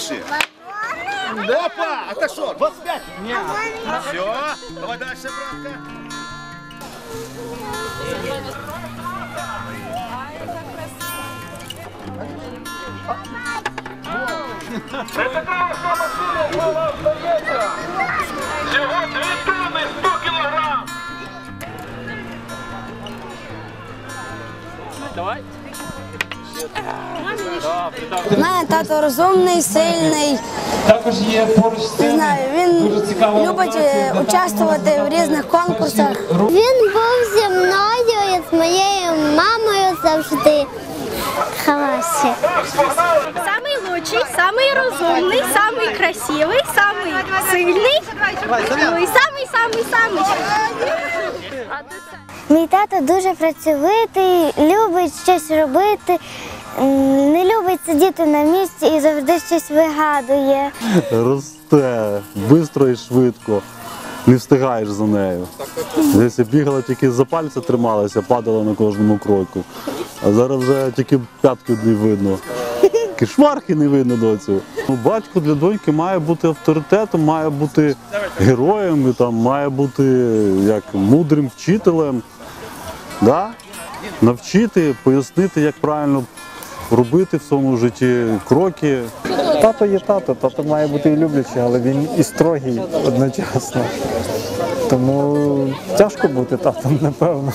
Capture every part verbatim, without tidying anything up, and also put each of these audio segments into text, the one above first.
спеши. Опа! А ты что? двадцать пять? Нет. Все, давай дальше, братка. Всего две тонны сто килограмм. Давай. У мене тато розумний, сильний, не знаю, він любить участвувати в різних конкурсах. Він був зі мною і з моєю мамою завжди в халасі. Самий лучший, самий розумний, самий красивий, самий сильний і самий-самий-самий. Мій тато дуже працьовитий, любить щось робити, не любить сидіти на місці і завжди щось вигадує. Росте, швидко і швидко, не встигаєш за нею. Десь я бігала, тільки за пальці трималася, падала на кожному кроку. А зараз вже тільки п'ятки не видно, шварки не видно доцю. Батько для доньки має бути авторитетом, має бути героєм, там, має бути як мудрим вчителем. Да? Навчити, пояснити, як правильно робити в своєму житті кроки. Тато є тато, тато має бути і люблячий, але він і строгий одночасно. Тому тяжко бути татом, напевно.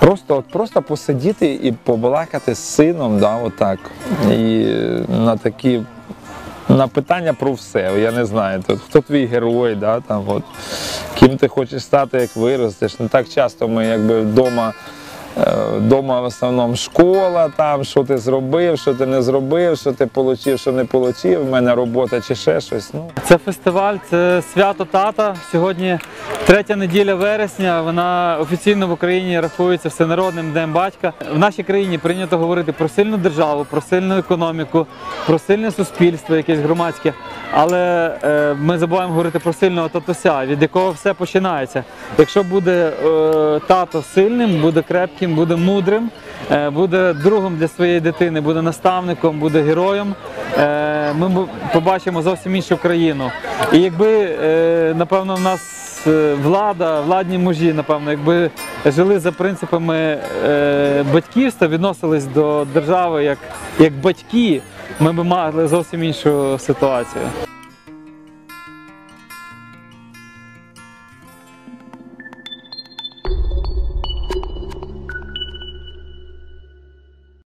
Просто от просто посидіти і побалакати з сином, да, отак. І на такі на питання про все. Я не знаю, то, хто твій герой, да, там, от, ким ти хочеш стати, як виростеш. Не так часто ми якби вдома, вдома в основному школа, там, що ти зробив, що ти не зробив, що ти отримав, що не отримав, в мене робота чи ще щось. Ну. Це фестиваль, це свято тата. Сьогодні третя неділя вересня, вона офіційно в Україні рахується Всенародним днем батька. В нашій країні прийнято говорити про сильну державу, про сильну економіку, про сильне суспільство якесь громадське, але е, ми забуваємо говорити про сильного татуся, від якого все починається. Якщо буде е, тато сильним, буде крепким, буде мудрим, буде другом для своєї дитини, буде наставником, буде героєм, ми побачимо зовсім іншу країну. І якби, напевно, в нас влада, владні мужі, напевно, якби жили за принципами батьківства, відносились до держави як, як батьки, ми б мали зовсім іншу ситуацію.